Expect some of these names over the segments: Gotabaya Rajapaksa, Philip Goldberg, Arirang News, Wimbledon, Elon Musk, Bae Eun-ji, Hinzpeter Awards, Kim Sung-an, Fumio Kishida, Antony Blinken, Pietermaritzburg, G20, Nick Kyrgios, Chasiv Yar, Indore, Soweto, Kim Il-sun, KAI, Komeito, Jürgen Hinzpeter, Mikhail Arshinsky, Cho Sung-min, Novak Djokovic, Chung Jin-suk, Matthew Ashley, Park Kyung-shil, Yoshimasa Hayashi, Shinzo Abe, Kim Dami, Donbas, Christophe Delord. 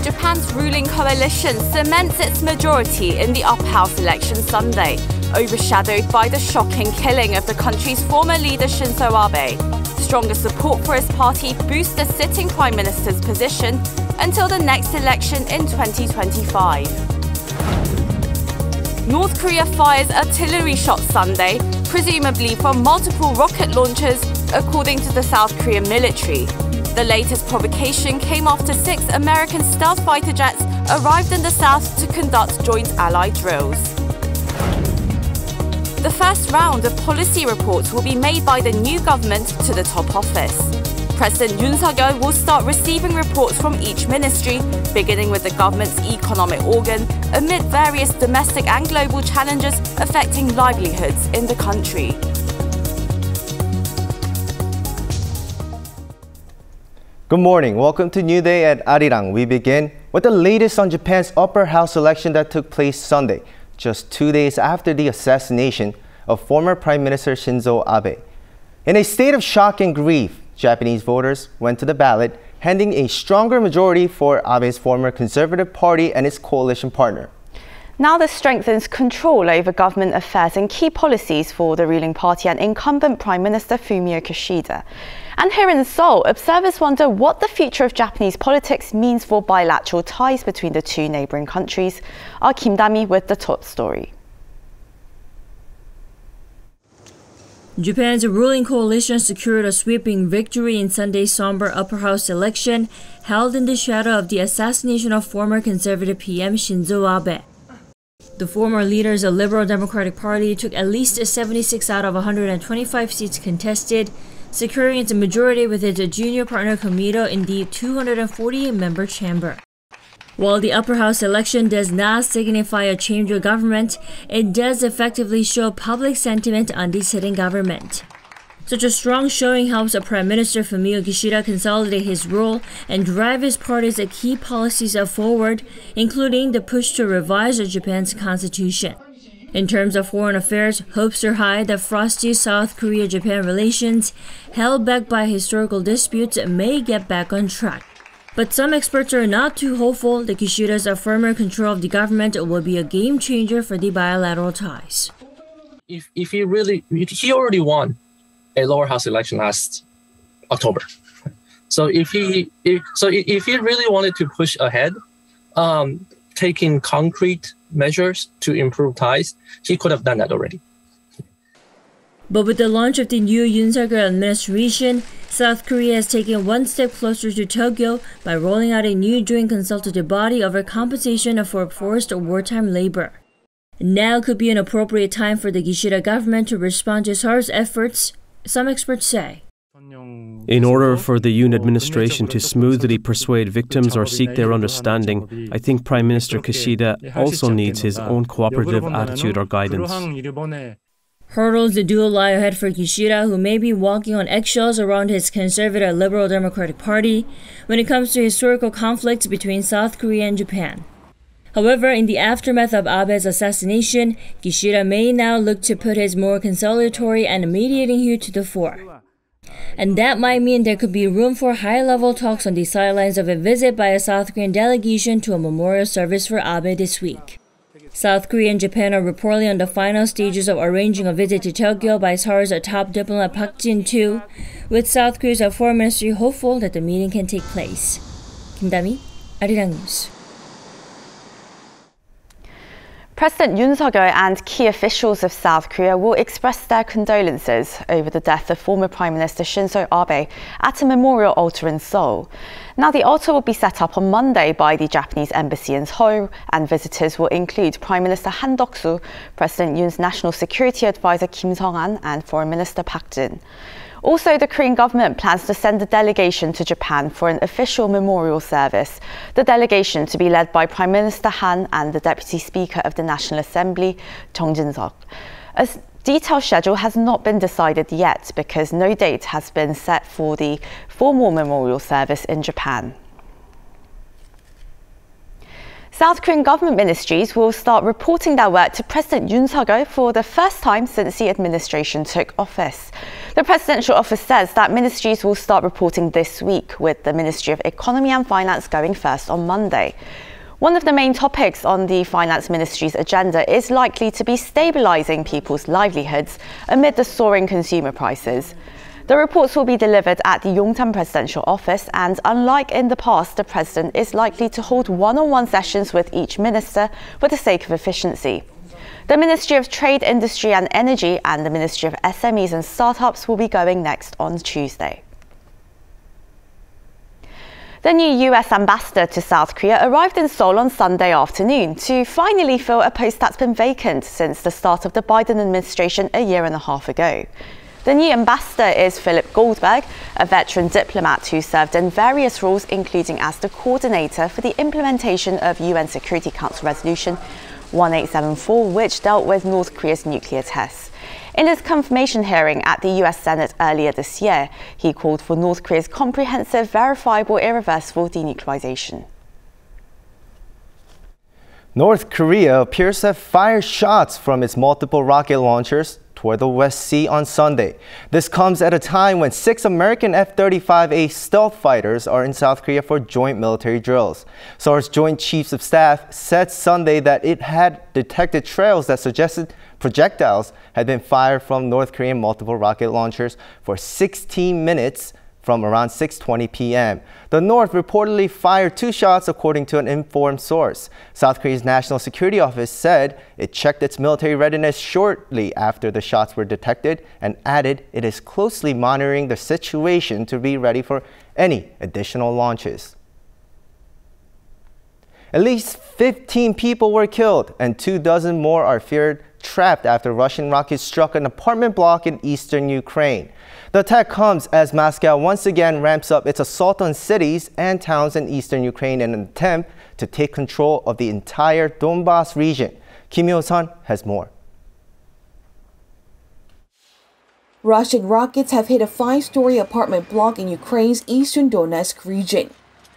Japan's ruling coalition cements its majority in the upper house election Sunday, overshadowed by the shocking killing of the country's former leader Shinzo Abe. Stronger support for his party boosts the sitting prime minister's position until the next election in 2025. North Korea fires artillery shots Sunday, presumably from multiple rocket launchers, according to the South Korean military. The latest provocation came after 6 American stealth fighter jets arrived in the south to conduct joint allied drills. The first round of policy reports will be made by the new government to the top office. President Yoon Suk-yeol will start receiving reports from each ministry, beginning with the government's economic organ, amid various domestic and global challenges affecting livelihoods in the country. Good morning. Welcome to New Day at Arirang. We begin with the latest on Japan's upper house election that took place Sunday, just 2 days after the assassination of former Prime Minister Shinzo Abe. In a state of shock and grief, Japanese voters went to the ballot, handing a stronger majority for Abe's former Conservative Party and its coalition partner. Now this strengthens control over government affairs and key policies for the ruling party and incumbent Prime Minister Fumio Kishida. And here in Seoul, observers wonder what the future of Japanese politics means for bilateral ties between the two neighbouring countries. Our Kim Dami with the top story. Japan's ruling coalition secured a sweeping victory in Sunday's somber upper house election, held in the shadow of the assassination of former Conservative PM Shinzo Abe. The former leaders of the Liberal Democratic Party took at least 76 out of 125 seats contested, securing its majority with its junior partner Komeito in the 248-member chamber. While the upper house election does not signify a change of government, it does effectively show public sentiment on the sitting government. Such a strong showing helps Prime Minister Fumio Kishida consolidate his role and drive his party's key policies forward, including the push to revise Japan's constitution. In terms of foreign affairs, hopes are high that frosty South Korea-Japan relations, held back by historical disputes, may get back on track. But some experts are not too hopeful that Kishida's firmer control of the government will be a game-changer for the bilateral ties. If he already won a lower house election last October. So if he really wanted to push ahead, taking concrete measures to improve ties, he could have done that already. But with the launch of the new Yoon Suk-yeol administration, South Korea has taken one step closer to Tokyo by rolling out a new joint consultative body over compensation for forced wartime labor. Now could be an appropriate time for the Kishida government to respond to SAR's efforts, some experts say. In order for the Yoon administration to smoothly persuade victims or seek their understanding, I think Prime Minister Kishida also needs his own cooperative attitude or guidance. Hurdles do lie ahead for Kishida, who may be walking on eggshells around his conservative Liberal Democratic Party when it comes to historical conflicts between South Korea and Japan. However, in the aftermath of Abe's assassination, Kishida may now look to put his more conciliatory and mediating hue to the fore. And that might mean there could be room for high-level talks on the sidelines of a visit by a South Korean delegation to a memorial service for Abe this week. South Korea and Japan are reportedly on the final stages of arranging a visit to Tokyo by SAR's top diplomat Park Jin too, with South Korea's foreign ministry hopeful that the meeting can take place. Kim Dami, Arirang News. President Yoon Suk-yeol and key officials of South Korea will express their condolences over the death of former Prime Minister Shinzo Abe at a memorial altar in Seoul. Now, the altar will be set up on Monday by the Japanese embassy in Seoul, and visitors will include Prime Minister Han Duck-soo, President Yoon's National Security Advisor Kim Sung-an, and Foreign Minister Park Jin. Also, the Korean government plans to send a delegation to Japan for an official memorial service. The delegation to be led by Prime Minister Han and the Deputy Speaker of the National Assembly, Chung Jin-suk. detailed schedule has not been decided yet because no date has been set for the formal memorial service in Japan. South Korean government ministries will start reporting their work to President Yoon Suk-yeol for the first time since the administration took office. The presidential office says that ministries will start reporting this week, with the Ministry of Economy and Finance going first on Monday. One of the main topics on the Finance Ministry's agenda is likely to be stabilising people's livelihoods amid the soaring consumer prices. The reports will be delivered at the Yongtan Presidential Office, and unlike in the past, the president is likely to hold one-on-one sessions with each minister for the sake of efficiency. The Ministry of Trade, Industry and Energy and the Ministry of SMEs and Startups will be going next on Tuesday. The new US ambassador to South Korea arrived in Seoul on Sunday afternoon to finally fill a post that's been vacant since the start of the Biden administration a year and a half ago. The new ambassador is Philip Goldberg, a veteran diplomat who served in various roles, including as the coordinator for the implementation of UN Security Council Resolution 1874, which dealt with North Korea's nuclear tests. In his confirmation hearing at the US Senate earlier this year, he called for North Korea's comprehensive, verifiable, irreversible denuclearization. North Korea appears to have fired shots from its multiple rocket launchers toward the West Sea on Sunday. This comes at a time when 6 American F-35A stealth fighters are in South Korea for joint military drills. Seoul's Joint Chiefs of Staff said Sunday that it had detected trails that suggested projectiles had been fired from North Korean multiple rocket launchers for 16 minutes from around 6:20 p.m. The North reportedly fired 2 shots, according to an informed source. South Korea's National Security Office said it checked its military readiness shortly after the shots were detected and added it is closely monitoring the situation to be ready for any additional launches. At least 15 people were killed and 2 dozen more are feared trapped after Russian rockets struck an apartment block in eastern Ukraine. The attack comes as Moscow once again ramps up its assault on cities and towns in eastern Ukraine in an attempt to take control of the entire Donbas region. Kim Yo-sun has more. Russian rockets have hit a 5-story apartment block in Ukraine's eastern Donetsk region.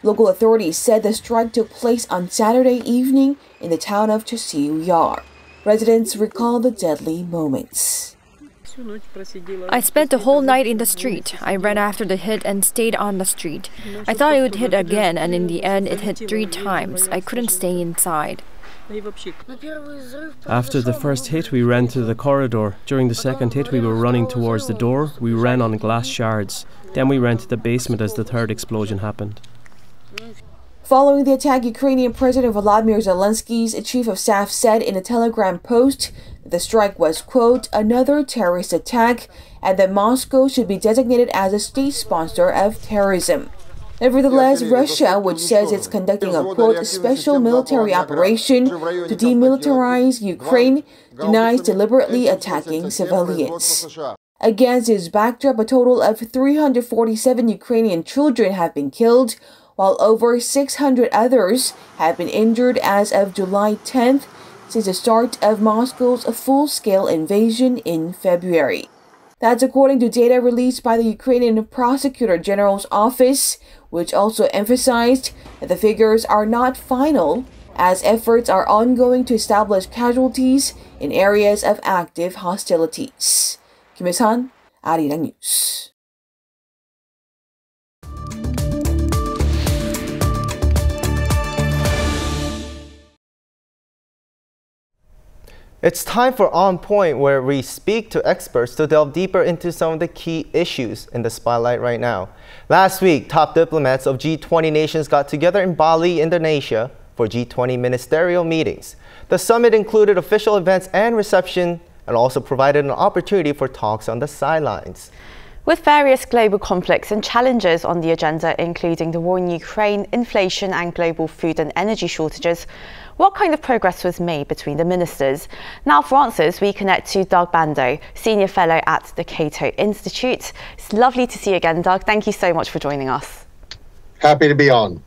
Local authorities said the strike took place on Saturday evening in the town of Chasiv Yar. Residents recall the deadly moments. I spent the whole night in the street. I ran after the hit and stayed on the street. I thought it would hit again, and in the end it hit 3 times. I couldn't stay inside. After the first hit, we ran to the corridor. During the second hit, we were running towards the door. We ran on glass shards. Then we ran to the basement as the third explosion happened. Following the attack, Ukrainian President Volodymyr Zelensky's chief of staff said in a Telegram post that the strike was, quote, another terrorist attack, and that Moscow should be designated as a state sponsor of terrorism. Nevertheless, Russia, which says it's conducting a, quote, special military operation to demilitarize Ukraine, denies deliberately attacking civilians. Against this backdrop, a total of 347 Ukrainian children have been killed, while over 600 others have been injured as of July 10th, since the start of Moscow's full-scale invasion in February. That's according to data released by the Ukrainian Prosecutor General's office, which also emphasized that the figures are not final, as efforts are ongoing to establish casualties in areas of active hostilities. Kim Il-sun, Arirang News. It's time for On Point, where we speak to experts to delve deeper into some of the key issues in the spotlight right now. Last week, top diplomats of G20 nations got together in Bali, Indonesia for G20 ministerial meetings. The summit included official events and reception, and also provided an opportunity for talks on the sidelines. With various global conflicts and challenges on the agenda, including the war in Ukraine, inflation and global food and energy shortages, what kind of progress was made between the ministers? Now for answers, we connect to Doug Bando, Senior Fellow at the Cato Institute. It's lovely to see you again, Doug. Thank you so much for joining us. Happy to be on.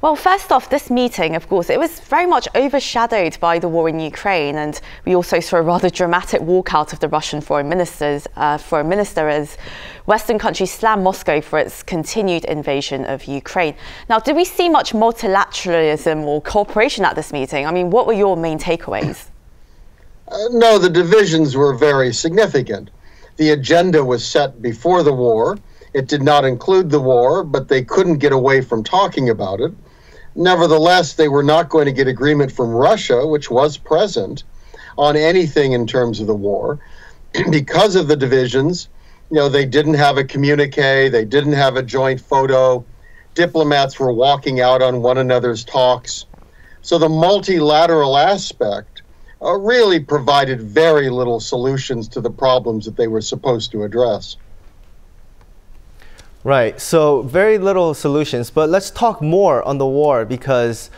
Well, first off, this meeting, of course, it was very much overshadowed by the war in Ukraine, and we also saw a rather dramatic walkout of the Russian foreign minister as Western countries slammed Moscow for its continued invasion of Ukraine. Now, did we see much multilateralism or cooperation at this meeting? I mean, what were your main takeaways? No, the divisions were very significant. The agenda was set before the war. It did not include the war, but they couldn't get away from talking about it. Nevertheless, they were not going to get agreement from Russia, which was present, on anything in terms of the war. Because of the divisions, you know, they didn't have a communique, they didn't have a joint photo. Diplomats were walking out on one another's talks. So the multilateral aspect really provided very little solutions to the problems that they were supposed to address. Right, so very little solutions, but let's talk more on the war, because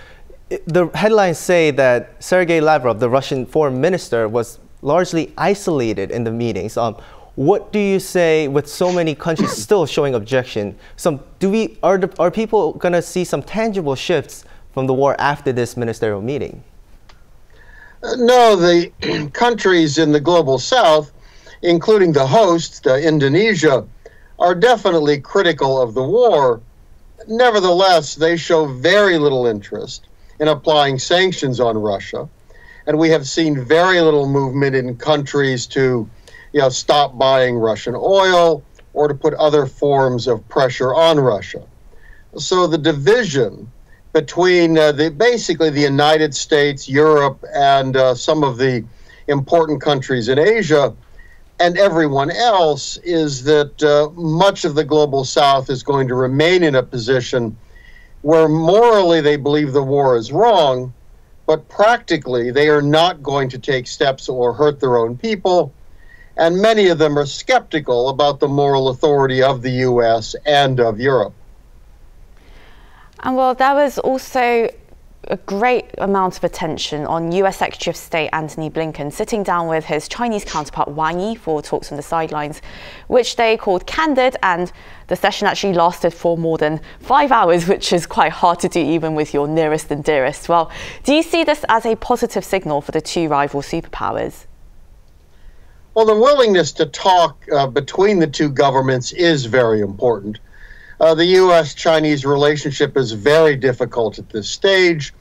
the headlines say that Sergei Lavrov, the Russian foreign minister, was largely isolated in the meetings. What do you say with so many countries still showing objection? Are people going to see some tangible shifts from the war after this ministerial meeting? No, the countries in the global south, including the host, Indonesia, are definitely critical of the war. Nevertheless, they show very little interest in applying sanctions on Russia. And we have seen very little movement in countries to, you know, stop buying Russian oil or to put other forms of pressure on Russia. So the division between basically the United States, Europe, and some of the important countries in Asia and everyone else is that much of the global south is going to remain in a position where morally they believe the war is wrong, but practically they are not going to take steps that will hurt their own people. And many of them are skeptical about the moral authority of the US and of Europe. And well, there was also a great amount of attention on US Secretary of State Antony Blinken sitting down with his Chinese counterpart Wang Yi for talks on the sidelines, which they called candid, and the session actually lasted for more than 5 hours, which is quite hard to do even with your nearest and dearest. Well, do you see this as a positive signal for the two rival superpowers? Well, the willingness to talk between the two governments is very important. The U.S.-Chinese relationship is very difficult at this stage.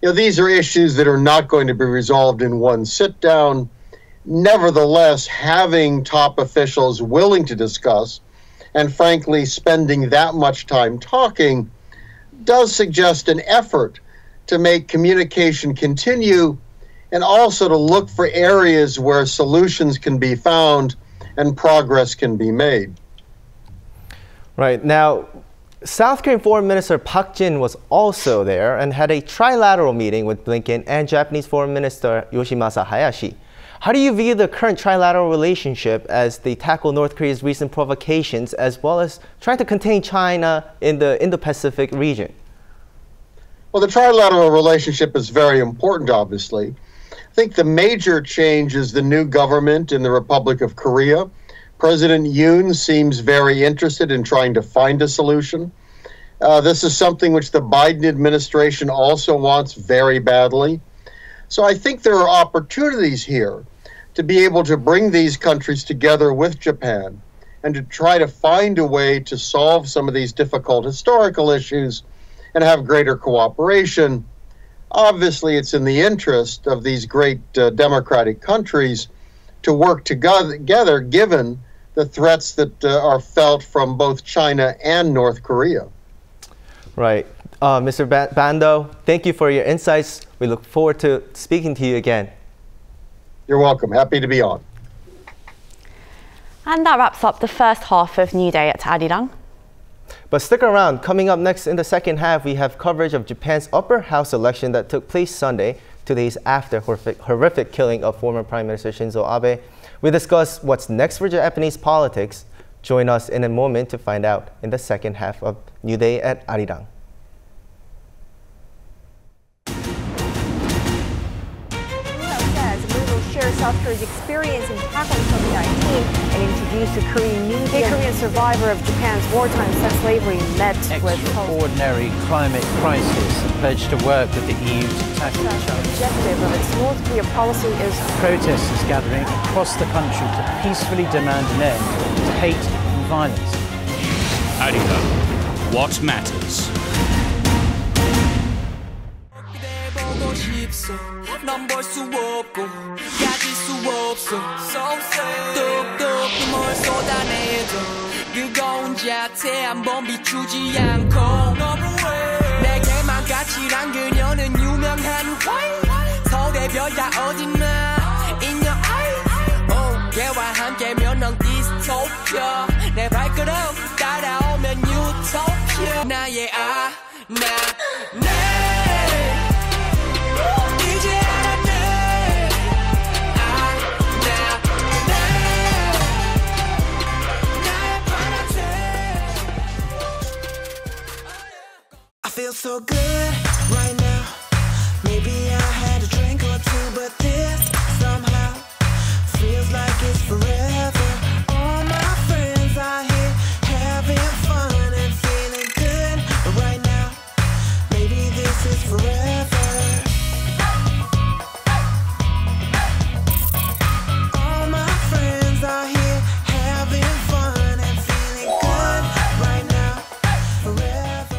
You know, these are issues that are not going to be resolved in one sit-down. Nevertheless, having top officials willing to discuss, and frankly, spending that much time talking, does suggest an effort to make communication continue and also to look for areas where solutions can be found and progress can be made. Right. Now, South Korean Foreign Minister Park Jin was also there and had a trilateral meeting with Blinken and Japanese Foreign Minister Yoshimasa Hayashi. How do you view the current trilateral relationship as they tackle North Korea's recent provocations as well as trying to contain China in the Indo-Pacific region? Well, the trilateral relationship is very important, obviously. I think the major change is the new government in the Republic of Korea. President Yoon seems very interested in trying to find a solution. This is something which the Biden administration also wants very badly. So I think there are opportunities here to be able to bring these countries together with Japan and to try to find a way to solve some of these difficult historical issues and have greater cooperation. Obviously, it's in the interest of these great democratic countries to work together given the threats that are felt from both China and North Korea. Right. Mr. Bando, thank you for your insights. We look forward to speaking to you again. You're welcome. Happy to be on. And that wraps up the first half of New Day at Arirang. But stick around. Coming up next in the second half, we have coverage of Japan's upper house election that took place Sunday, 2 days after horrific killing of former Prime Minister Shinzo Abe. We discuss what's next for Japanese politics. Join us in a moment to find out in the second half of New Day at Arirang. shares South Korea's experience in tackling COVID-19 and introduced a Korean New Year. A Korean survivor of Japan's wartime sex slavery met with extraordinary climate crisis and pledged to work with the EU to tackle it. The objective of its North Korea policy is protesters gathering across the country to peacefully demand an end to hate and violence. Arirang, what matters? Feel so good right now. Maybe I had a drink or two, but this somehow feels like it's forever. All my friends are here having fun and feeling good right now. Maybe this is forever. All my friends are here having fun and feeling good right now. Forever.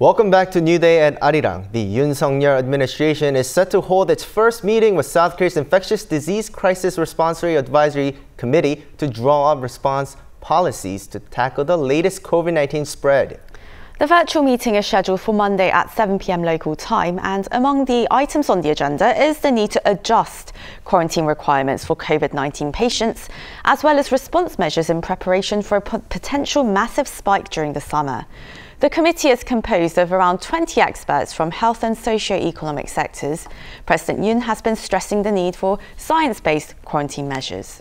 Welcome back to New Day at Arirang. The Yoon Suk-yeol administration is set to hold its first meeting with South Korea's Infectious Disease Crisis Response Advisory Committee to draw up response policies to tackle the latest COVID-19 spread. The virtual meeting is scheduled for Monday at 7 p.m. local time, and among the items on the agenda is the need to adjust quarantine requirements for COVID-19 patients, as well as response measures in preparation for a potential massive spike during the summer. The committee is composed of around 20 experts from health and socio-economic sectors. President Yoon has been stressing the need for science-based quarantine measures.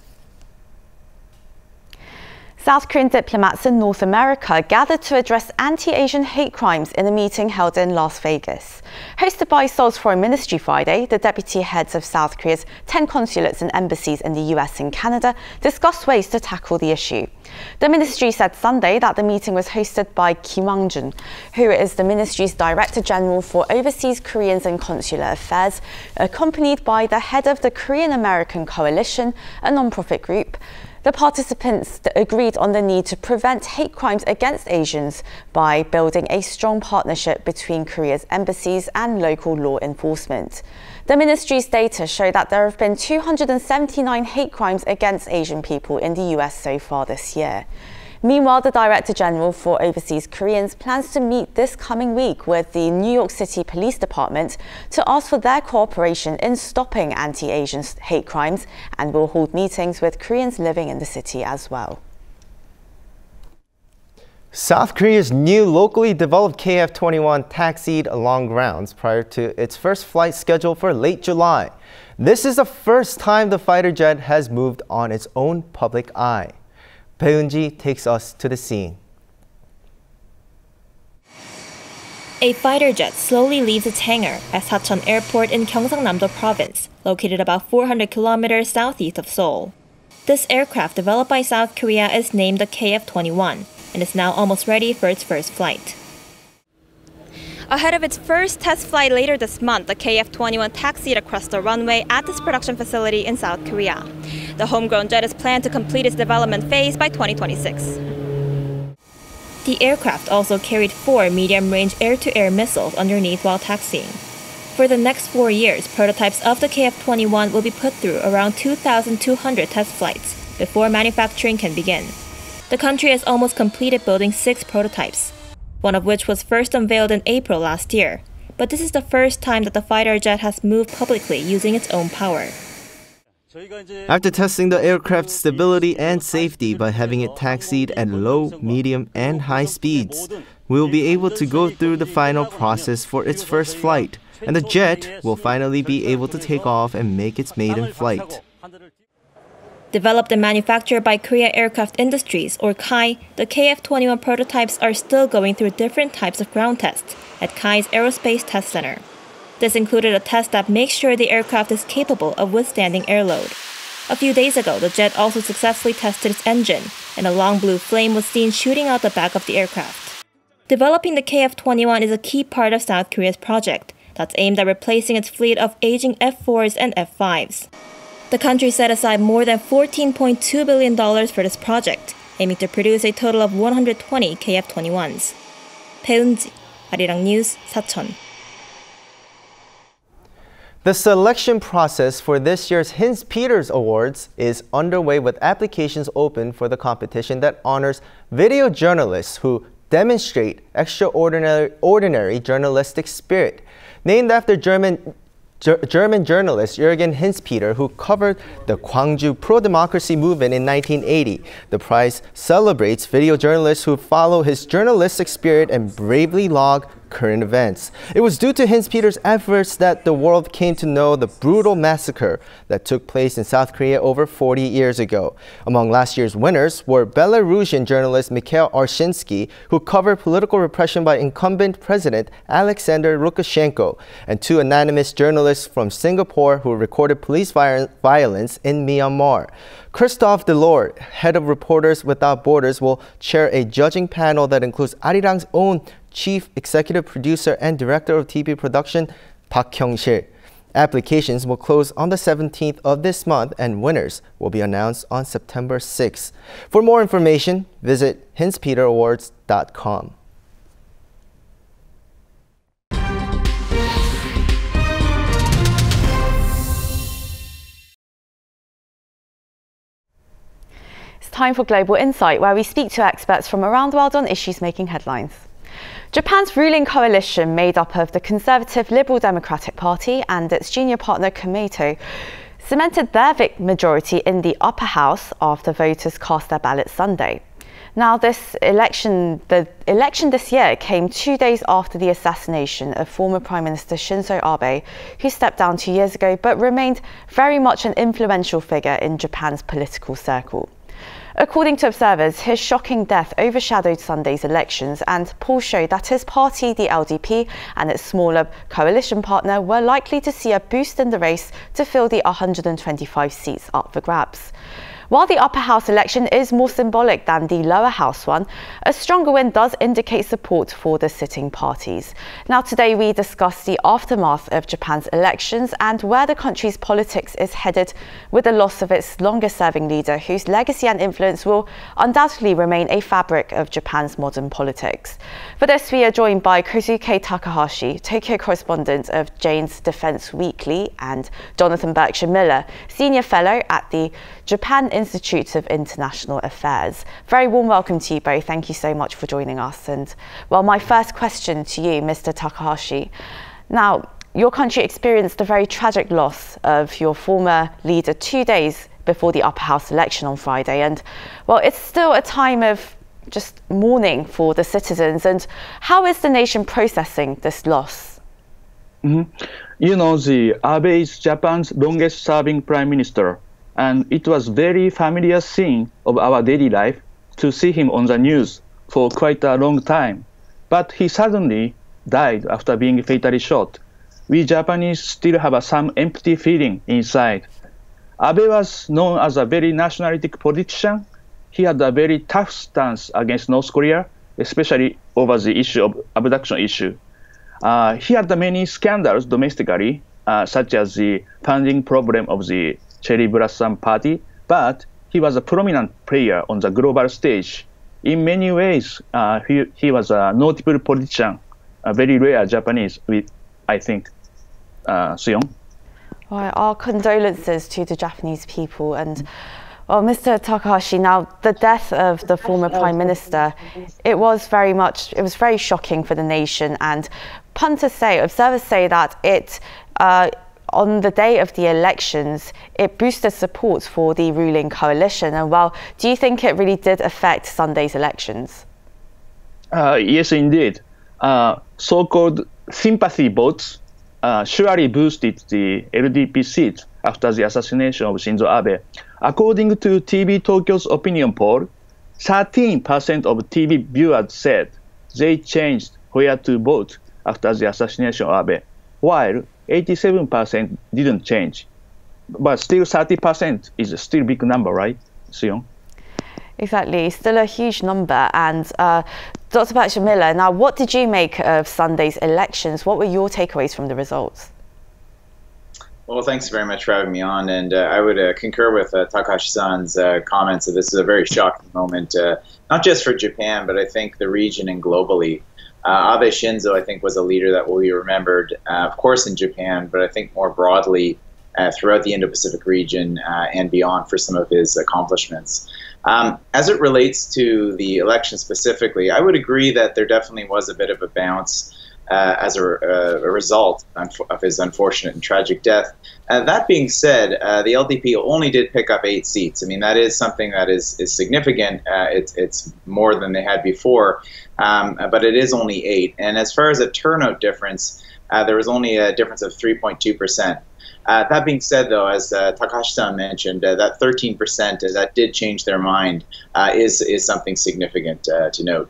South Korean diplomats in North America gathered to address anti-Asian hate crimes in a meeting held in Las Vegas. Hosted by Seoul's Foreign Ministry Friday, the deputy heads of South Korea's 10 consulates and embassies in the US and Canada discussed ways to tackle the issue. The ministry said Sunday that the meeting was hosted by Kim Sung-an, who is the ministry's Director General for Overseas Koreans and Consular Affairs, accompanied by the head of the Korean American Coalition, a non-profit group. The participants agreed on the need to prevent hate crimes against Asians by building a strong partnership between Korea's embassies and local law enforcement. The ministry's data show that there have been 279 hate crimes against Asian people in the US so far this year. Meanwhile, the Director General for Overseas Koreans plans to meet this coming week with the New York City Police Department to ask for their cooperation in stopping anti-Asian hate crimes, and will hold meetings with Koreans living in the city as well. South Korea's new locally developed KF-21 taxied along grounds prior to its first flight scheduled for late July. This is the first time the fighter jet has moved on its own public eye. Bae Eun-ji takes us to the scene. A fighter jet slowly leaves its hangar at Sachon Airport in Gyeongsangnam-do Province, located about 400 kilometers southeast of Seoul. This aircraft developed by South Korea is named the KF-21 and is now almost ready for its first flight. Ahead of its first test flight later this month, the KF-21 taxied across the runway at this production facility in South Korea. The homegrown jet is planned to complete its development phase by 2026. The aircraft also carried 4 medium-range air-to-air missiles underneath while taxiing. For the next 4 years, prototypes of the KF-21 will be put through around 2,200 test flights before manufacturing can begin. The country has almost completed building 6 prototypes, one of which was first unveiled in April last year. But this is the first time that the fighter jet has moved publicly using its own power. After testing the aircraft's stability and safety by having it taxied at low, medium, and high speeds, we will be able to go through the final process for its first flight, and the jet will finally be able to take off and make its maiden flight. Developed and manufactured by Korea Aircraft Industries, or KAI, the KF-21 prototypes are still going through different types of ground tests at KAI's Aerospace Test Center. This included a test that makes sure the aircraft is capable of withstanding airload. A few days ago, the jet also successfully tested its engine, and a long blue flame was seen shooting out the back of the aircraft. Developing the KF-21 is a key part of South Korea's project that's aimed at replacing its fleet of aging F-4s and F-5s. The country set aside more than $14.2 billion for this project, aiming to produce a total of 120 KF-21s. 배은지, 아리랑 News, 사천. The selection process for this year's Hinzpeter Awards is underway with applications open for the competition that honors video journalists who demonstrate extraordinary journalistic spirit. Named after German journalist Jürgen Hinzpeter, who covered the Gwangju pro-democracy movement in 1980. The prize celebrates video journalists who follow his journalistic spirit and bravely log current events. It was due to Hinzpeter's efforts that the world came to know the brutal massacre that took place in South Korea over 40 years ago. Among last year's winners were Belarusian journalist Mikhail Arshinsky, who covered political repression by incumbent President Alexander Lukashenko, and 2 anonymous journalists from Singapore who recorded police violence in Myanmar. Christophe Delord, head of Reporters Without Borders, will chair a judging panel that includes Arirang's own Chief Executive Producer and Director of TV Production, Park Kyung-shil. Applications will close on the 17th of this month, and winners will be announced on September 6th. For more information, visit hinzpeterawards.com. It's time for Global Insight, where we speak to experts from around the world on issues making headlines. Japan's ruling coalition, made up of the conservative Liberal Democratic Party and its junior partner Komeito, cemented their majority in the upper house after voters cast their ballots Sunday. Now, the election this year came 2 days after the assassination of former Prime Minister Shinzo Abe, who stepped down 2 years ago but remained very much an influential figure in Japan's political circle. According to observers, his shocking death overshadowed Sunday's elections, and polls showed that his party, the LDP, and its smaller coalition partner were likely to see a boost in the race to fill the 125 seats up for grabs. While the upper house election is more symbolic than the lower house one, a stronger win does indicate support for the sitting parties. Now, today we discuss the aftermath of Japan's elections and where the country's politics is headed with the loss of its longest-serving leader, whose legacy and influence will undoubtedly remain a fabric of Japan's modern politics. For this, we are joined by Kosuke Takahashi, Tokyo correspondent of Jane's Defence Weekly, and Jonathan Berkshire Miller, senior fellow at the Japan Institute of International Affairs. Very warm welcome to you both. Thank you so much for joining us. And, well, my first question to you, Mr. Takahashi. Now, your country experienced a very tragic loss of your former leader 2 days before the upper house election on Friday. And, well, it's still a time of just mourning for the citizens. And how is the nation processing this loss? You know, Abe is Japan's longest serving prime minister. And it was a very familiar scene of our daily life to see him on the news for quite a long time. But he suddenly died after being fatally shot. We Japanese still have some empty feeling inside. Abe was known as a very nationalistic politician. He had a very tough stance against North Korea, especially over the issue of abduction issue. He had many scandals domestically, such as the funding problem of the Cherry Blossom Party but he was a prominent player on the global stage. In many ways, he was a notable politician, a very rare Japanese, I think, Seon. All right, our condolences to the Japanese people. And well, Mr. Takahashi, now the death of the former Prime Minister, it was very shocking for the nation. And punters say, observers say that it, on the day of the elections, it boosted support for the ruling coalition. And well, do you think it really did affect Sunday's elections? Yes, indeed. So-called sympathy votes surely boosted the LDP seat after the assassination of Shinzo Abe. According to TV Tokyo's opinion poll, 13% of TV viewers said they changed where to vote after the assassination of Abe, while 87% didn't change. But still 30% is still a big number, right, Seon? Exactly, still a huge number. And Dr. Berkshire Miller, now what did you make of Sunday's elections? What were your takeaways from the results? Well, thanks very much for having me on, and I would concur with Takahashi-san's comments that this is a very shocking moment, not just for Japan, but I think the region and globally. Abe Shinzo, I think, was a leader that will be remembered, of course, in Japan, but I think more broadly throughout the Indo-Pacific region and beyond for some of his accomplishments. As it relates to the election specifically, I would agree that there definitely was a bit of a bounce as a result of his unfortunate and tragic death. That being said, the LDP only did pick up 8 seats. I mean, that is something that is significant. It's more than they had before, but it is only 8. And as far as a turnout difference, there was only a difference of 3.2%. That being said, though, as Takahashi-san mentioned, that 13% that did change their mind is something significant to note.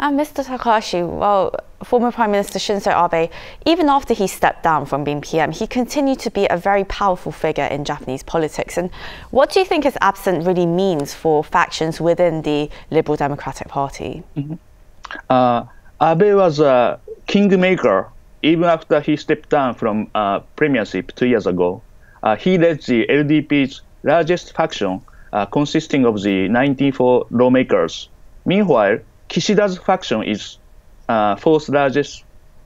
And Mr. Takahashi, well, former Prime Minister Shinzo Abe, even after he stepped down from being PM, he continued to be a very powerful figure in Japanese politics. And what do you think his absence really means for factions within the Liberal Democratic Party? Abe was a kingmaker. Even after he stepped down from premiership 2 years ago, he led the LDP's largest faction, consisting of the 94 lawmakers. Meanwhile, Kishida's faction is fourth largest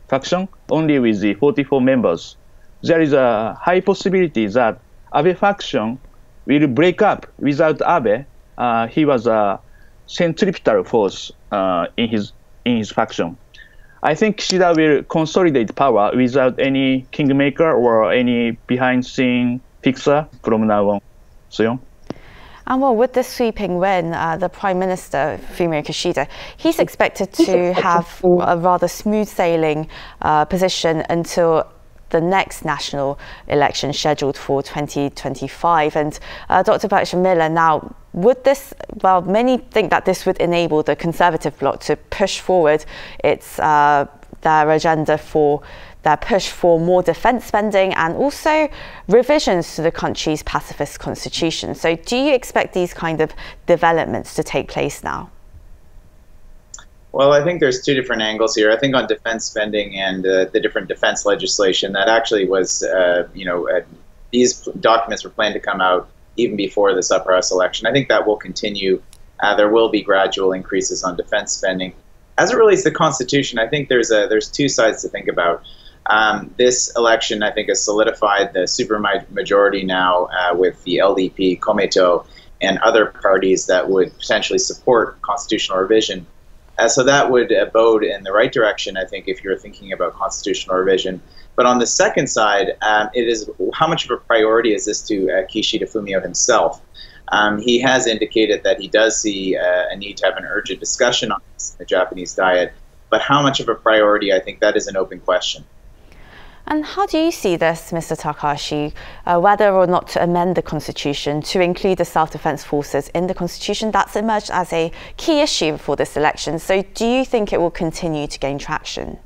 faction, only with the 44 members. There is a high possibility that Abe faction will break up without Abe. He was a centripetal force in his faction. I think Kishida will consolidate power without any kingmaker or any behind-scene fixer from now on. Seon? And well, with this sweeping win, the Prime Minister, Fumio Kishida, he's expected to have a rather smooth-sailing position until the next national election scheduled for 2025. And Dr. Berkshire Miller, now, would this, well, many think that this would enable the Conservative bloc to push forward its their agenda for their push for more defence spending and also revisions to the country's pacifist constitution. So do you expect these kind of developments to take place now? Well, I think there's two different angles here. I think on defense spending and the different defense legislation, that actually was, these documents were planned to come out even before this upper house election. I think that will continue. There will be gradual increases on defense spending. As it relates to the Constitution, I think there's two sides to think about. This election, I think, has solidified the supermajority now with the LDP, Komeito, and other parties that would potentially support constitutional revision. So that would bode in the right direction, I think, if you're thinking about constitutional revision. But on the second side, it is how much of a priority is this to Kishida Fumio himself? He has indicated that he does see a need to have an urgent discussion on this in the Japanese diet. But how much of a priority, I think that is an open question. And how do you see this, Mr. Takahashi, whether or not to amend the Constitution to include the self-defense forces in the Constitution? That's emerged as a key issue for this election. So do you think it will continue to gain traction?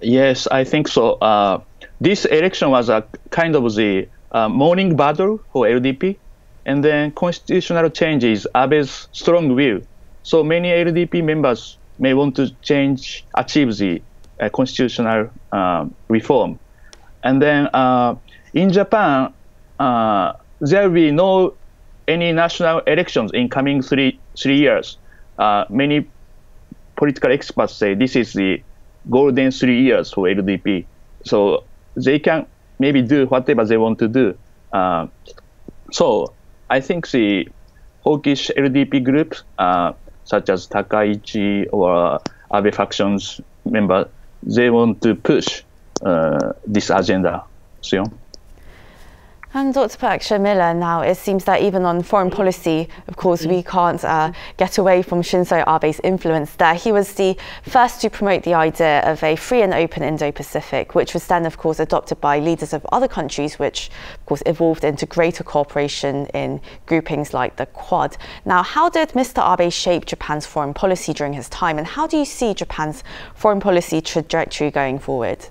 Yes, I think so. This election was a kind of the morning battle for LDP, and then constitutional changes, Abe's strong will. So many LDP members may want to change, achieve the constitutional reform. And then in Japan, there will be no any national elections in coming three years. Many political experts say this is the golden 3 years for LDP. So they can maybe do whatever they want to do. So I think the hawkish LDP groups, such as Takaichi or Abe factions members, they want to push this agenda. Sion? And Dr. Berkshire Miller, now it seems that even on foreign policy, of course, we can't get away from Shinzo Abe's influence there. He was the first to promote the idea of a free and open Indo-Pacific, which was then, of course, adopted by leaders of other countries, which, of course, evolved into greater cooperation in groupings like the Quad. Now, how did Mr. Abe shape Japan's foreign policy during his time, and how do you see Japan's foreign policy trajectory going forward?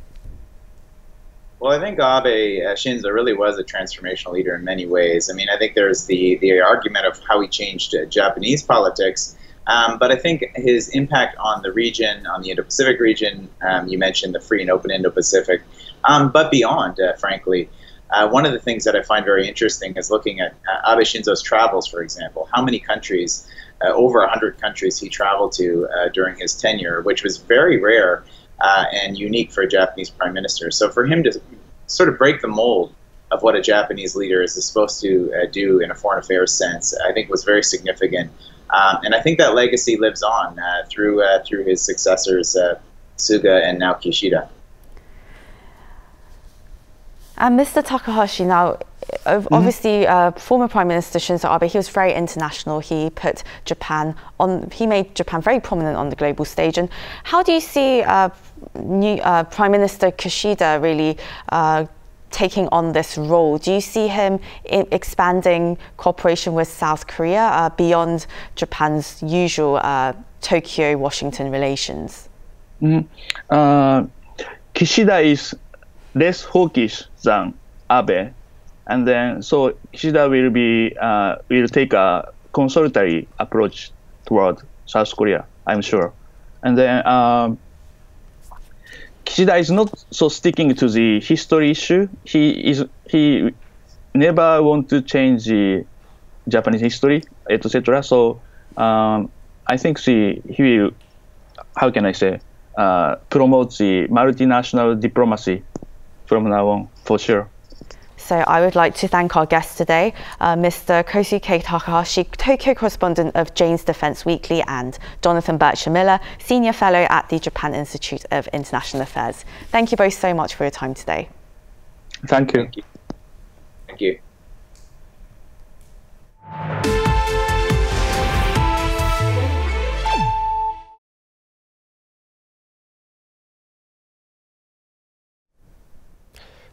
Well, I think Abe Shinzo really was a transformational leader in many ways. I mean, I think there's the argument of how he changed Japanese politics, but I think his impact on the region, on the Indo-Pacific region, you mentioned the free and open Indo-Pacific, but beyond, frankly. One of the things that I find very interesting is looking at Abe Shinzo's travels, for example. How many countries, over 100 countries he traveled to during his tenure, which was very rare. And unique for a Japanese prime minister. So for him to sort of break the mold of what a Japanese leader is supposed to do in a foreign affairs sense, I think was very significant. And I think that legacy lives on through his successors, Suga and now Kishida. And Mr. Takahashi now, obviously, former Prime Minister Shinzo Abe, he was very international. He put Japan on, he made Japan very prominent on the global stage. And how do you see new Prime Minister Kishida really taking on this role? Do you see him expanding cooperation with South Korea beyond Japan's usual Tokyo-Washington relations? Kishida is less hawkish than Abe. And then, so Kishida will be will take a consultatory approach toward South Korea, I'm sure. And then Kishida is not so sticking to the history issue. He never want to change the Japanese history, etc. So I think he will, how can I say, promote the multinational diplomacy from now on for sure. So I would like to thank our guest today, Mr. Kosuke Takahashi, Tokyo correspondent of Jane's Defence Weekly, and Jonathan Berkshire Miller, senior fellow at the Japan Institute of International Affairs. Thank you both so much for your time today. Thank you. Thank you. Thank you.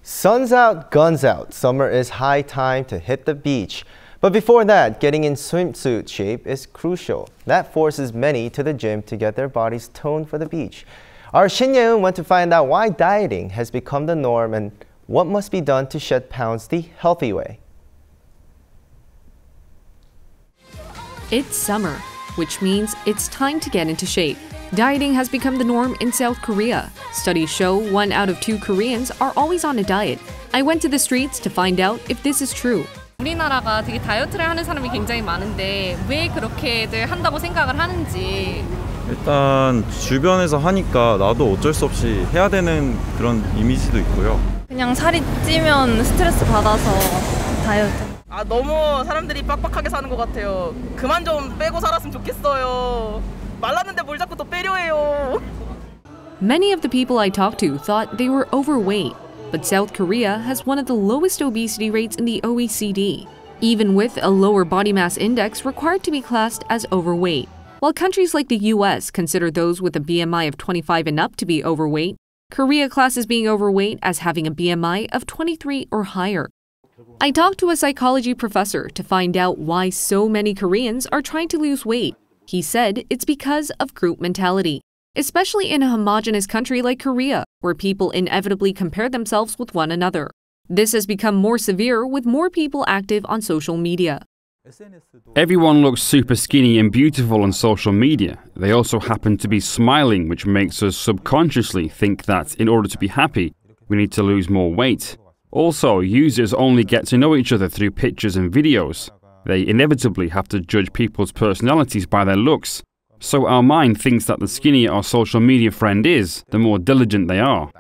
Sun's out, guns out. Summer is high time to hit the beach. But before that, getting in swimsuit shape is crucial. That forces many to the gym to get their bodies toned for the beach. Our Shin Ye-eun went to find out why dieting has become the norm and what must be done to shed pounds the healthy way. It's summer, which means it's time to get into shape. Dieting has become the norm in South Korea. Studies show 1 out of 2 Koreans are always on a diet. I went to the streets to find out if this is true. 우리나라가 되게 다이어트를 하는 사람이 굉장히 많은데 왜 그렇게들 한다고 생각을 하는지. 일단 주변에서 하니까 나도 어쩔 수 없이 해야 되는 그런 이미지도 있고요. 그냥 살이 찌면 스트레스 받아서 다이어트. 아 너무 사람들이 빡빡하게 사는 것 같아요. 그만 좀 빼고 살았으면 좋겠어요. 말랐는데 뭘 자꾸 또 빼려 해요. Many of the people I talked to thought they were overweight, but South Korea has one of the lowest obesity rates in the OECD, even with a lower body mass index required to be classed as overweight. While countries like the US consider those with a BMI of 25 and up to be overweight, Korea classes being overweight as having a BMI of 23 or higher. I talked to a psychology professor to find out why so many Koreans are trying to lose weight. He said it's because of group mentality, especially in a homogeneous country like Korea, where people inevitably compare themselves with one another. This has become more severe with more people active on social media. Everyone looks super skinny and beautiful on social media. They also happen to be smiling, which makes us subconsciously think that in order to be happy, we need to lose more weight. Also, users only get to know each other through pictures and videos. They inevitably have to judge people's personalities by their looks. So our mind thinks that the skinnier our social media friend is, the more diligent they are.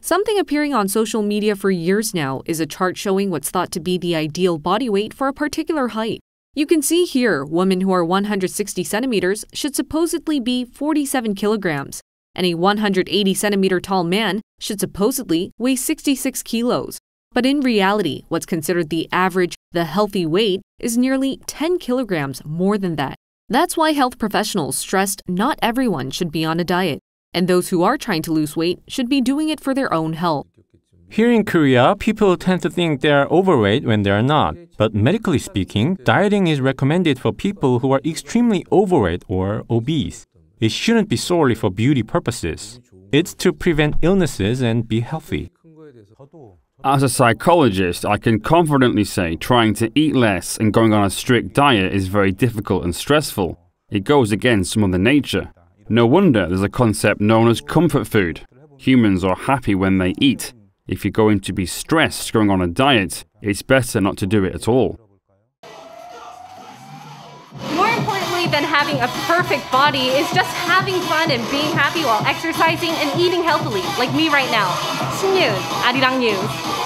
Something appearing on social media for years now is a chart showing what's thought to be the ideal body weight for a particular height. You can see here, women who are 160 centimeters should supposedly be 47 kilograms, and a 180 centimeter tall man should supposedly weigh 66 kilos. But in reality, what's considered the average, the healthy weight, is nearly 10 kilograms more than that. That's why health professionals stressed not everyone should be on a diet, and those who are trying to lose weight should be doing it for their own health. Here in Korea, people tend to think they are overweight when they are not. But medically speaking, dieting is recommended for people who are extremely overweight or obese. It shouldn't be solely for beauty purposes. It's to prevent illnesses and be healthy. As a psychologist, I can confidently say trying to eat less and going on a strict diet is very difficult and stressful. It goes against Mother Nature. No wonder there's a concept known as comfort food. Humans are happy when they eat. If you're going to be stressed going on a diet, it's better not to do it at all. More importantly than having a perfect body is just having fun and being happy while exercising and eating healthily, like me right now. Shinzo Abe, Arirang News.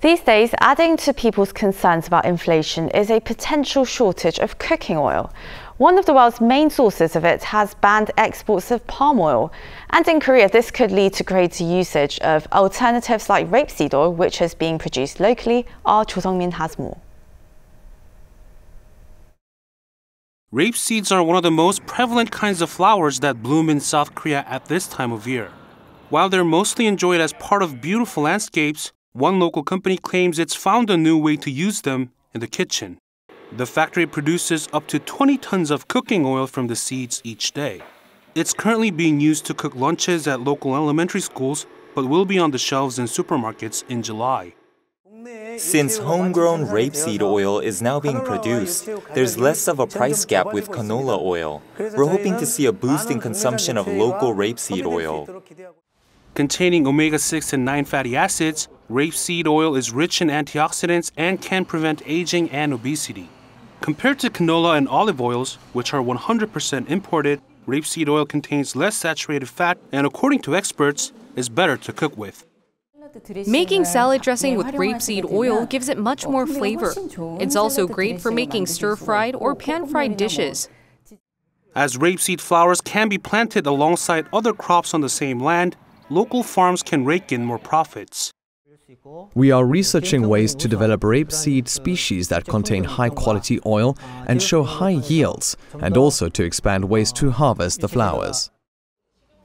These days, adding to people's concerns about inflation is a potential shortage of cooking oil. One of the world's main sources of it has banned exports of palm oil. And in Korea, this could lead to greater usage of alternatives like rapeseed oil, which is being produced locally. Our Cho Sung-min has more. Rape seeds are one of the most prevalent kinds of flowers that bloom in South Korea at this time of year. While they're mostly enjoyed as part of beautiful landscapes, one local company claims it's found a new way to use them in the kitchen. The factory produces up to 20 tons of cooking oil from the seeds each day. It's currently being used to cook lunches at local elementary schools, but will be on the shelves in supermarkets in July. Since homegrown rapeseed oil is now being produced, there's less of a price gap with canola oil. We're hoping to see a boost in consumption of local rapeseed oil. Containing omega-6 and 9 fatty acids, rapeseed oil is rich in antioxidants and can prevent aging and obesity. Compared to canola and olive oils, which are 100% imported, rapeseed oil contains less saturated fat and, according to experts, is better to cook with. Making salad dressing with rapeseed oil gives it much more flavor. It's also great for making stir-fried or pan-fried dishes. As rapeseed flowers can be planted alongside other crops on the same land, local farms can rake in more profits. We are researching ways to develop rapeseed species that contain high-quality oil and show high yields, and also to expand ways to harvest the flowers.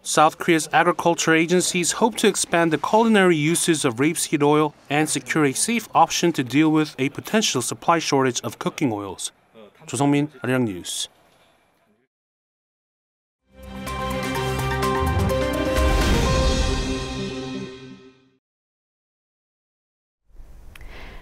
South Korea's agriculture agencies hope to expand the culinary uses of rapeseed oil and secure a safe option to deal with a potential supply shortage of cooking oils. Cho Sung-min, Arirang News.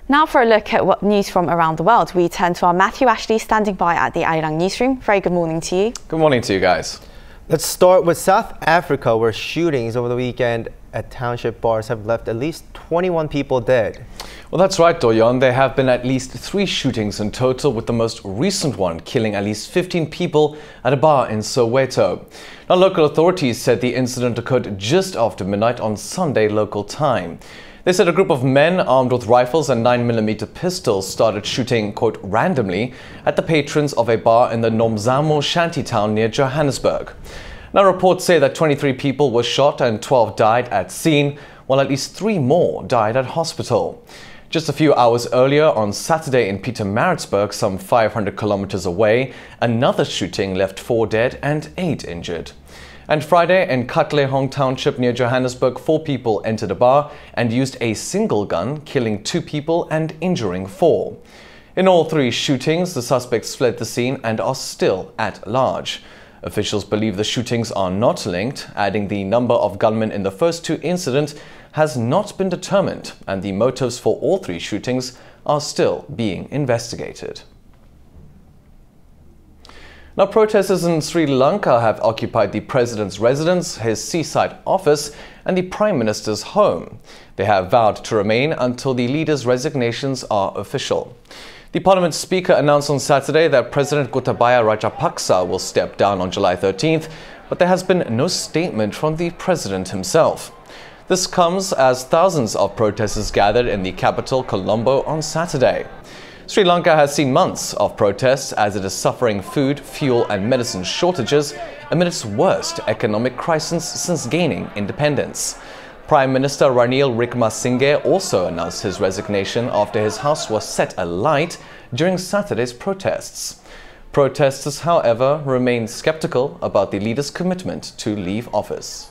Now for a look at what news from around the world, we turn to our Matthew Ashley standing by at the Arirang newsroom. Very good morning to you. Good morning to you guys. Let's start with South Africa, where shootings over the weekend at township bars have left at least 21 people dead. Well, that's right, Doyon. There have been at least 3 shootings in total, with the most recent one killing at least 15 people at a bar in Soweto. Now, local authorities said the incident occurred just after midnight on Sunday local time. They said a group of men armed with rifles and 9mm pistols started shooting, quote, randomly at the patrons of a bar in the Nomzamo shantytown near Johannesburg. Now, reports say that 23 people were shot and 12 died at scene, while at least 3 more died at hospital. Just a few hours earlier, on Saturday in Pietermaritzburg, some 500 kilometers away, another shooting left 4 dead and 8 injured. And Friday, in Katlehong Township near Johannesburg, 4 people entered a bar and used a single gun, killing 2 people and injuring 4. In all 3 shootings, the suspects fled the scene and are still at large. Officials believe the shootings are not linked, adding the number of gunmen in the first 2 incidents has not been determined, and the motives for all 3 shootings are still being investigated. Now, protesters in Sri Lanka have occupied the president's residence, his seaside office, and the prime minister's home. They have vowed to remain until the leaders' resignations are official. The parliament speaker announced on Saturday that President Gotabaya Rajapaksa will step down on July 13th, but there has been no statement from the president himself. This comes as thousands of protesters gathered in the capital, Colombo, on Saturday. Sri Lanka has seen months of protests as it is suffering food, fuel and medicine shortages amid its worst economic crisis since gaining independence. Prime Minister Ranil Wickremesinghe also announced his resignation after his house was set alight during Saturday's protests. Protesters, however, remain skeptical about the leader's commitment to leave office.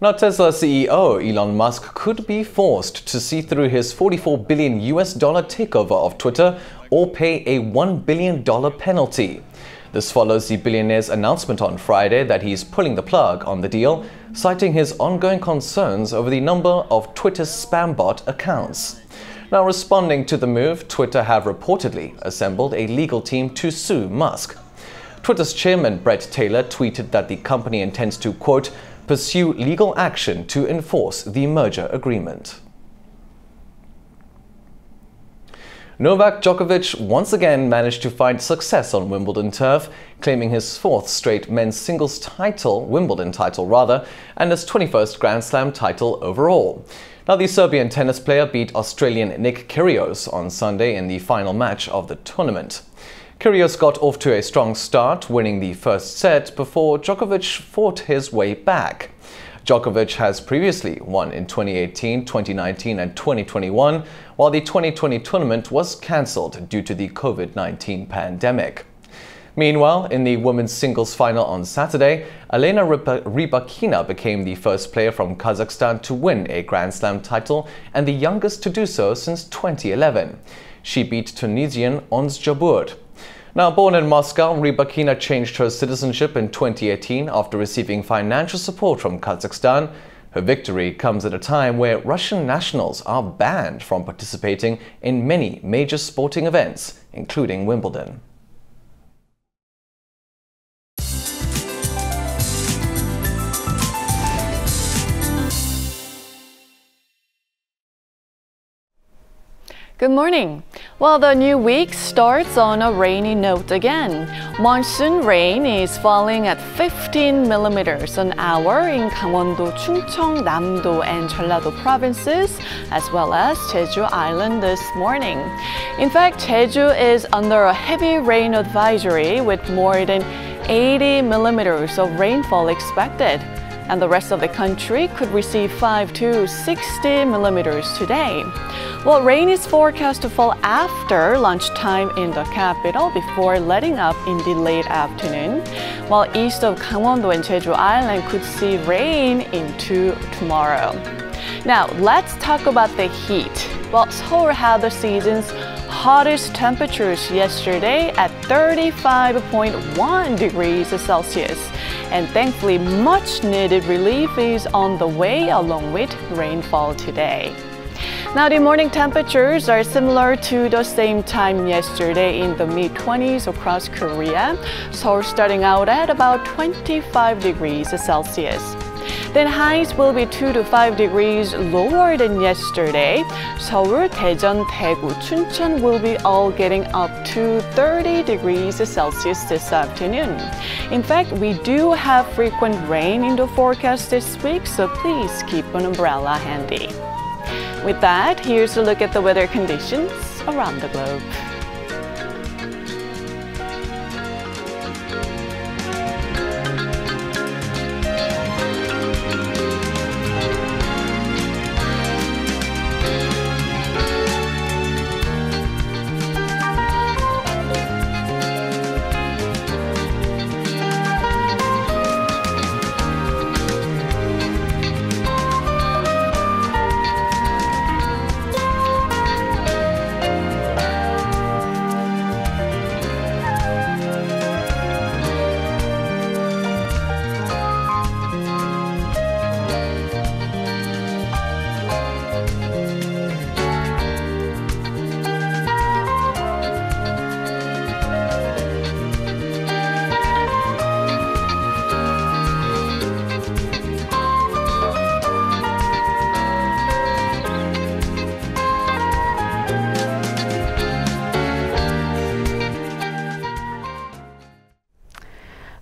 Now, Tesla CEO Elon Musk could be forced to see through his $44 billion takeover of Twitter or pay a $1 billion penalty. This follows the billionaire's announcement on Friday that he is pulling the plug on the deal, citing his ongoing concerns over the number of Twitter's spam bot accounts. Now, responding to the move, Twitter have reportedly assembled a legal team to sue Musk. Twitter's chairman Bret Taylor tweeted that the company intends to, quote, pursue legal action to enforce the merger agreement. Novak Djokovic once again managed to find success on Wimbledon turf, claiming his fourth straight men's singles title, Wimbledon title rather, and his 21st Grand Slam title overall. Now, the Serbian tennis player beat Australian Nick Kyrgios on Sunday in the final match of the tournament. Kyrgios got off to a strong start, winning the first set before Djokovic fought his way back. Djokovic has previously won in 2018, 2019 and 2021, while the 2020 tournament was cancelled due to the COVID-19 pandemic. Meanwhile, in the women's singles final on Saturday, Elena Rybakina became the first player from Kazakhstan to win a Grand Slam title and the youngest to do so since 2011. She beat Tunisian Ons Jabeur. Now, born in Moscow, Rybakina changed her citizenship in 2018 after receiving financial support from Kazakhstan. Her victory comes at a time where Russian nationals are banned from participating in many major sporting events, including Wimbledon. Good morning. Well, the new week starts on a rainy note again. Monsoon rain is falling at 15 millimeters an hour in Gangwon-do, Chungcheong-nam-do, and Jeollado provinces, as well as Jeju Island this morning. In fact, Jeju is under a heavy rain advisory with more than 80 millimeters of rainfall expected. And the rest of the country could receive 5 to 60 millimeters today. Well, rain is forecast to fall after lunchtime in the capital before letting up in the late afternoon, while east of Gangwon-do and Jeju Island could see rain into tomorrow. Now, let's talk about the heat. Well, Seoul had the season's hottest temperatures yesterday at 35.1 degrees Celsius. And thankfully, much needed relief is on the way along with rainfall today. Now, the morning temperatures are similar to the same time yesterday in the mid-20s across Korea. Seoul starting out at about 25 degrees Celsius. Then highs will be 2 to 5 degrees lower than yesterday. Seoul, Daejeon, Daegu, Chuncheon will be all getting up to 30 degrees Celsius this afternoon. In fact, we do have frequent rain in the forecast this week, so please keep an umbrella handy. With that, here's a look at the weather conditions around the globe.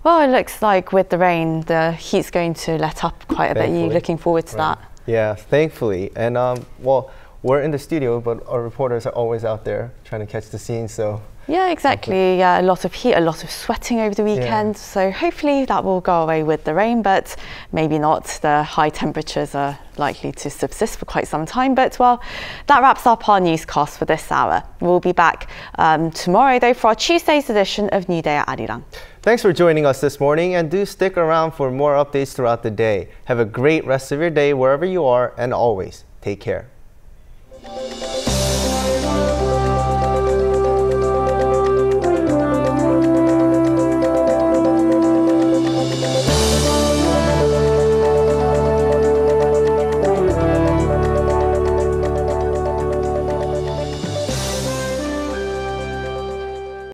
Well, it looks like with the rain, the heat's going to let up quite a bit. Are you looking forward to that? Yeah, thankfully. And well, we're in the studio, but our reporters are always out there trying to catch the scene. So yeah, exactly. Yeah, a lot of heat, a lot of sweating over the weekend. Yeah. So hopefully that will go away with the rain, but maybe not. The high temperatures are likely to subsist for quite some time. But well, that wraps up our newscast for this hour. We'll be back tomorrow, though, for our Tuesday's edition of New Day at Arirang. Thanks for joining us this morning, and do stick around for more updates throughout the day. Have a great rest of your day wherever you are, and always take care.